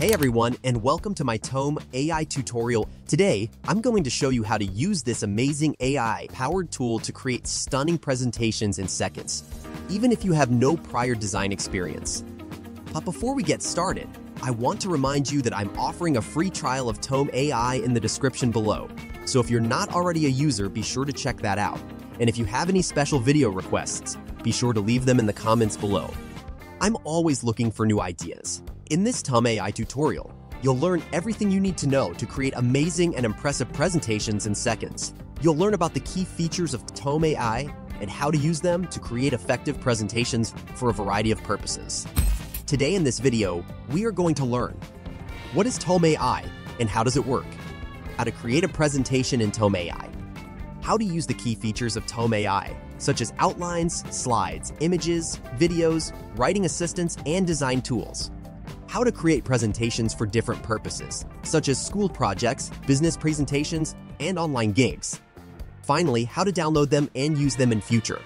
Hey everyone, and welcome to my Tome AI tutorial. Today, I'm going to show you how to use this amazing AI-powered tool to create stunning presentations in seconds, even if you have no prior design experience. But before we get started, I want to remind you that I'm offering a free trial of Tome AI in the description below. So if you're not already a user, be sure to check that out. And if you have any special video requests, be sure to leave them in the comments below. I'm always looking for new ideas. In this Tome AI tutorial, you'll learn everything you need to know to create amazing and impressive presentations in seconds. You'll learn about the key features of Tome AI and how to use them to create effective presentations for a variety of purposes. Today in this video, we are going to learn what is Tome AI and how does it work, how to create a presentation in Tome AI, how to use the key features of Tome AI, such as outlines, slides, images, videos, writing assistance, and design tools. How to create presentations for different purposes, such as school projects, business presentations, and online games. Finally, how to download them and use them in future.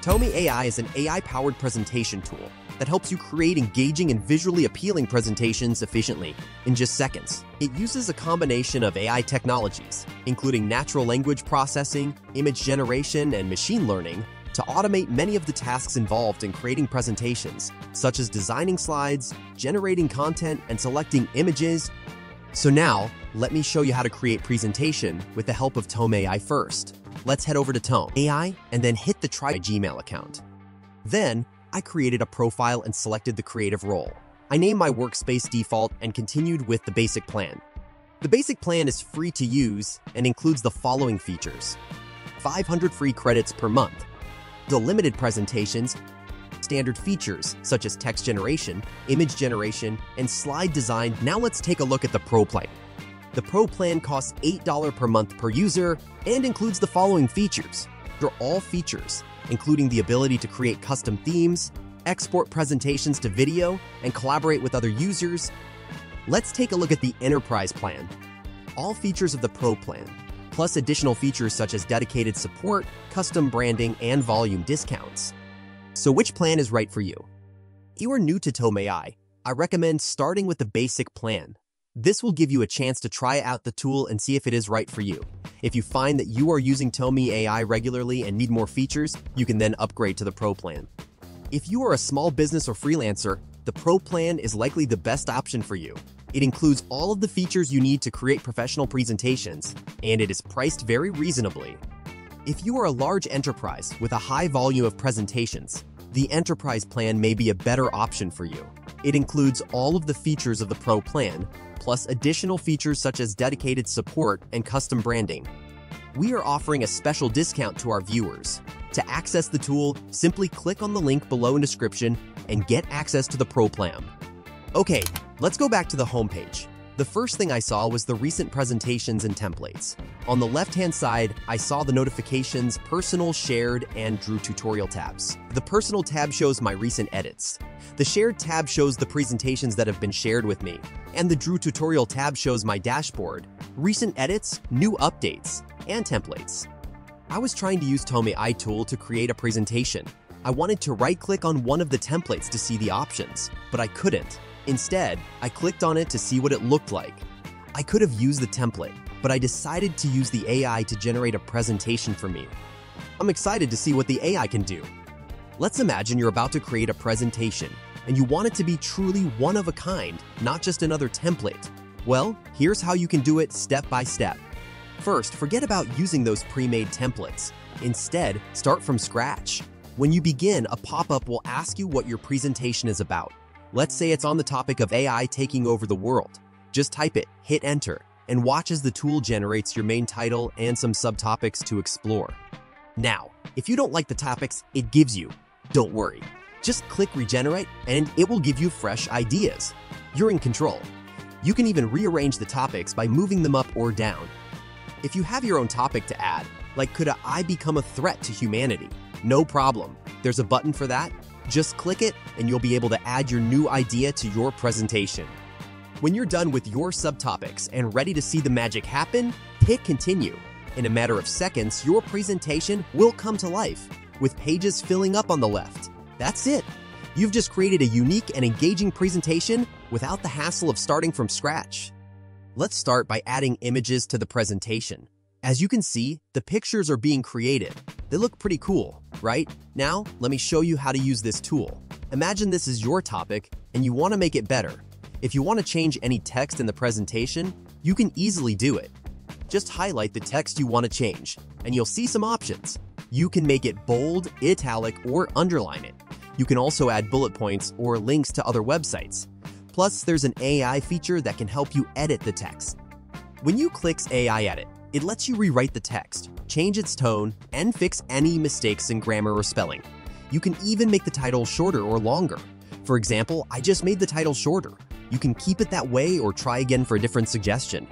Tome AI is an AI-powered presentation tool that helps you create engaging and visually appealing presentations efficiently in just seconds. It uses a combination of AI technologies, including natural language processing, image generation, and machine learning, to automate many of the tasks involved in creating presentations, such as designing slides, generating content, and selecting images. So now, let me show you how to create presentation with the help of Tome AI first. Let's head over to Tome AI and then hit the try Gmail account. Then, I created a profile and selected the creative role. I named my workspace default and continued with the basic plan. The basic plan is free to use and includes the following features: 500 free credits per month, limited presentations, standard features such as text generation, image generation, and slide design. Now let's take a look at the Pro plan. The Pro plan costs $8 per month per user and includes the following features. They're all features, including the ability to create custom themes, export presentations to video, and collaborate with other users. Let's take a look at the Enterprise plan. All features of the Pro plan, plus additional features such as dedicated support, custom branding, and volume discounts. So which plan is right for you? If you are new to Tome AI, I recommend starting with the basic plan. This will give you a chance to try out the tool and see if it is right for you. If you find that you are using Tome AI regularly and need more features, you can then upgrade to the Pro plan. If you are a small business or freelancer, the Pro plan is likely the best option for you. It includes all of the features you need to create professional presentations, and it is priced very reasonably. If you are a large enterprise with a high volume of presentations, the Enterprise plan may be a better option for you. It includes all of the features of the Pro plan, plus additional features such as dedicated support and custom branding. We are offering a special discount to our viewers. To access the tool, simply click on the link below in description and get access to the Pro plan. Okay, let's go back to the homepage. The first thing I saw was the recent presentations and templates. On the left-hand side, I saw the notifications, personal, shared, and drew tutorial tabs. The personal tab shows my recent edits. The shared tab shows the presentations that have been shared with me. And the drew tutorial tab shows my dashboard, recent edits, new updates, and templates. I was trying to use Tome AI tool to create a presentation. I wanted to right-click on one of the templates to see the options, but I couldn't. Instead, I clicked on it to see what it looked like. I could have used the template, but I decided to use the AI to generate a presentation for me. I'm excited to see what the AI can do. Let's imagine you're about to create a presentation, and you want it to be truly one of a kind, not just another template. Well, here's how you can do it step by step. First, forget about using those pre-made templates. Instead, start from scratch. When you begin, a pop-up will ask you what your presentation is about. Let's say it's on the topic of AI taking over the world. Just type it, hit enter, and watch as the tool generates your main title and some subtopics to explore. Now, if you don't like the topics it gives you, don't worry. Just click regenerate and it will give you fresh ideas. You're in control. You can even rearrange the topics by moving them up or down. If you have your own topic to add, like could I become a threat to humanity? No problem. There's a button for that. Just click it and you'll be able to add your new idea to your presentation. When you're done with your subtopics and ready to see the magic happen, hit continue. In a matter of seconds, your presentation will come to life, with pages filling up on the left. That's it. You've just created a unique and engaging presentation without the hassle of starting from scratch. Let's start by adding images to the presentation. As you can see, the pictures are being created. They look pretty cool, right? Now, let me show you how to use this tool. Imagine this is your topic and you want to make it better. If you want to change any text in the presentation, you can easily do it. Just highlight the text you want to change, and you'll see some options. You can make it bold, italic, or underline it. You can also add bullet points or links to other websites. Plus, there's an AI feature that can help you edit the text. When you click AI Edit, it lets you rewrite the text, change its tone, and fix any mistakes in grammar or spelling. You can even make the title shorter or longer. For example, I just made the title shorter. You can keep it that way or try again for a different suggestion.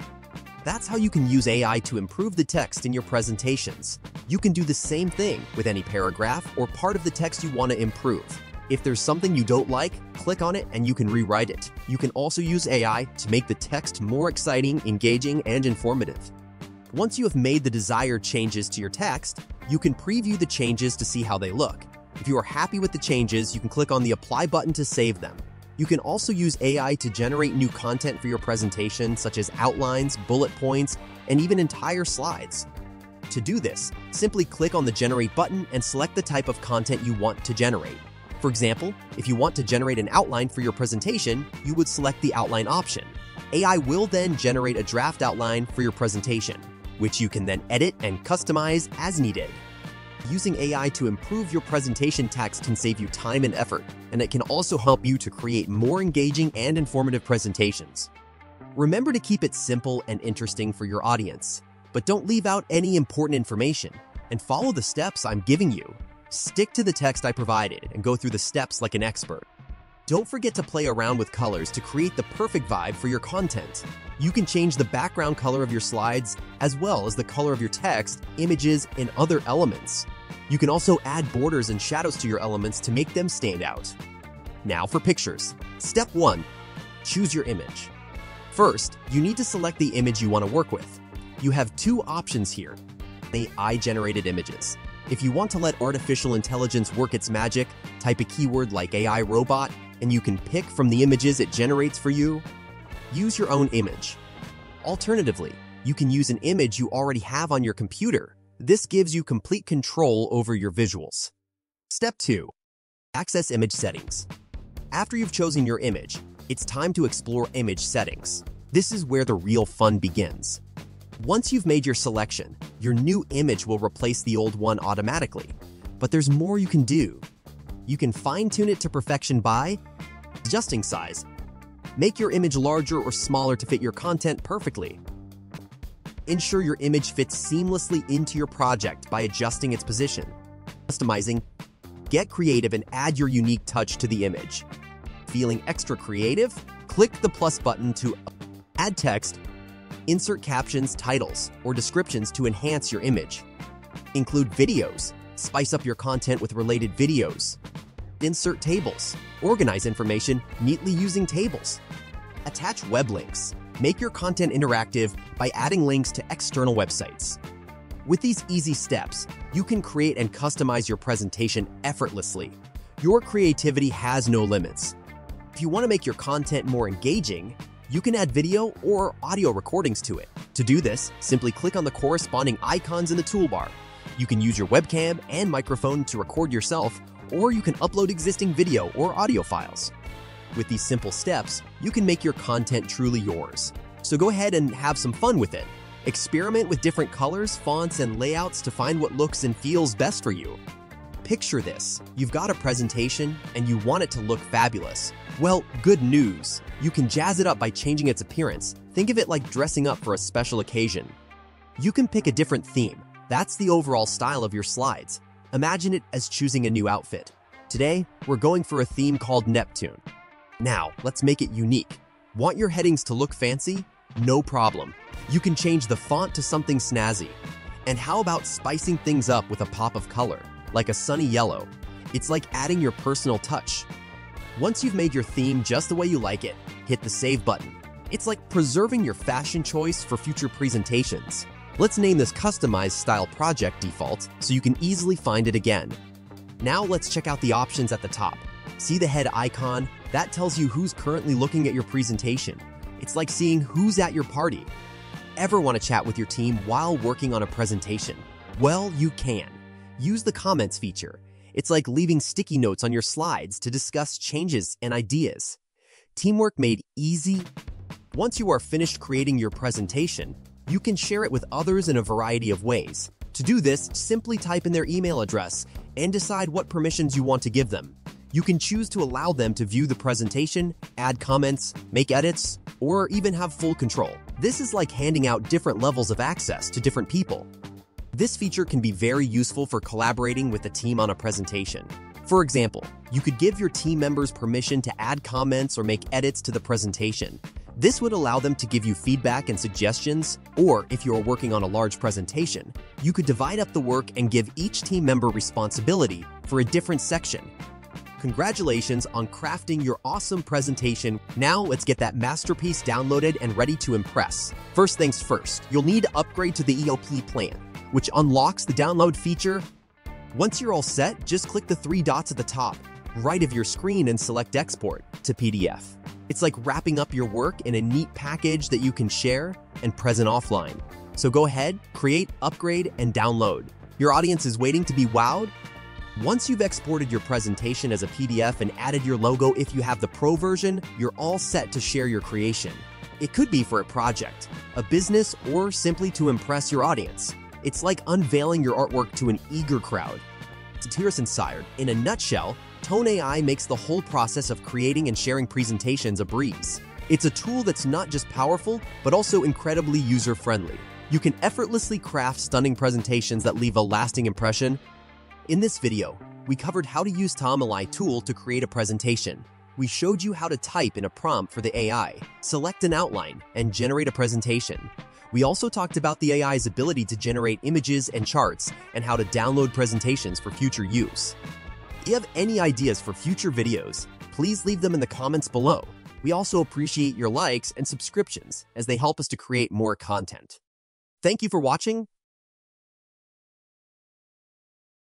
That's how you can use AI to improve the text in your presentations. You can do the same thing with any paragraph or part of the text you want to improve. If there's something you don't like, click on it and you can rewrite it. You can also use AI to make the text more exciting, engaging, and informative. Once you have made the desired changes to your text, you can preview the changes to see how they look. If you are happy with the changes, you can click on the Apply button to save them. You can also use AI to generate new content for your presentation, such as outlines, bullet points, and even entire slides. To do this, simply click on the Generate button and select the type of content you want to generate. For example, if you want to generate an outline for your presentation, you would select the Outline option. AI will then generate a draft outline for your presentation, which you can then edit and customize as needed. Using AI to improve your presentation text can save you time and effort, and it can also help you to create more engaging and informative presentations. Remember to keep it simple and interesting for your audience, but don't leave out any important information, and follow the steps I'm giving you. Stick to the text I provided and go through the steps like an expert. Don't forget to play around with colors to create the perfect vibe for your content. You can change the background color of your slides, as well as the color of your text, images, and other elements. You can also add borders and shadows to your elements to make them stand out. Now for pictures. Step 1. Choose your image. First, you need to select the image you want to work with. You have two options here. AI-generated images. If you want to let artificial intelligence work its magic, type a keyword like AI robot, and you can pick from the images it generates for you. Use your own image. Alternatively, you can use an image you already have on your computer. This gives you complete control over your visuals. Step 2. Access image settings. After you've chosen your image, it's time to explore image settings. This is where the real fun begins. Once you've made your selection, your new image will replace the old one automatically. But there's more you can do. You can fine-tune it to perfection by adjusting size. Make your image larger or smaller to fit your content perfectly. Ensure your image fits seamlessly into your project by adjusting its position. Customizing. Get creative and add your unique touch to the image. Feeling extra creative? Click the plus button to add text. Insert captions, titles, or descriptions to enhance your image. Include videos. Spice up your content with related videos. Insert tables. Organize information neatly using tables. Attach web links. Make your content interactive by adding links to external websites. With these easy steps, you can create and customize your presentation effortlessly. Your creativity has no limits. If you want to make your content more engaging, you can add video or audio recordings to it. To do this, simply click on the corresponding icons in the toolbar. You can use your webcam and microphone to record yourself, or you can upload existing video or audio files. With these simple steps, you can make your content truly yours. So go ahead and have some fun with it. Experiment with different colors, fonts, and layouts to find what looks and feels best for you. Picture this. You've got a presentation and you want it to look fabulous. Well, good news. You can jazz it up by changing its appearance. Think of it like dressing up for a special occasion. You can pick a different theme. That's the overall style of your slides. Imagine it as choosing a new outfit. Today, we're going for a theme called Neptune. Now, let's make it unique. Want your headings to look fancy? No problem. You can change the font to something snazzy. And how about spicing things up with a pop of color? Like a sunny yellow. It's like adding your personal touch. Once you've made your theme just the way you like it, hit the save button. It's like preserving your fashion choice for future presentations. Let's name this Customized Style Project Default so you can easily find it again. Now let's check out the options at the top. See the head icon? That tells you who's currently looking at your presentation. It's like seeing who's at your party. Ever want to chat with your team while working on a presentation? Well, you can. Use the comments feature. It's like leaving sticky notes on your slides to discuss changes and ideas. Teamwork made easy. Once you are finished creating your presentation, you can share it with others in a variety of ways. To do this, simply type in their email address and decide what permissions you want to give them. You can choose to allow them to view the presentation, add comments, make edits, or even have full control. This is like handing out different levels of access to different people. This feature can be very useful for collaborating with a team on a presentation. For example, you could give your team members permission to add comments or make edits to the presentation. This would allow them to give you feedback and suggestions, or if you are working on a large presentation, you could divide up the work and give each team member responsibility for a different section. Congratulations on crafting your awesome presentation. Now let's get that masterpiece downloaded and ready to impress. First things first, you'll need to upgrade to the ELP plan, which unlocks the download feature. Once you're all set, just click the three dots at the top right of your screen and select Export to PDF. It's like wrapping up your work in a neat package that you can share and present offline. So go ahead, create, upgrade, and download. Your audience is waiting to be wowed. Once you've exported your presentation as a PDF and added your logo if you have the Pro version, you're all set to share your creation. It could be for a project, a business, or simply to impress your audience. It's like unveiling your artwork to an eager crowd. In a nutshell, Tome AI makes the whole process of creating and sharing presentations a breeze. It's a tool that's not just powerful, but also incredibly user-friendly. You can effortlessly craft stunning presentations that leave a lasting impression. In this video, we covered how to use Tome AI tool to create a presentation. We showed you how to type in a prompt for the AI, select an outline, and generate a presentation. We also talked about the AI's ability to generate images and charts and how to download presentations for future use. If you have any ideas for future videos, please leave them in the comments below. We also appreciate your likes and subscriptions as they help us to create more content. Thank you for watching.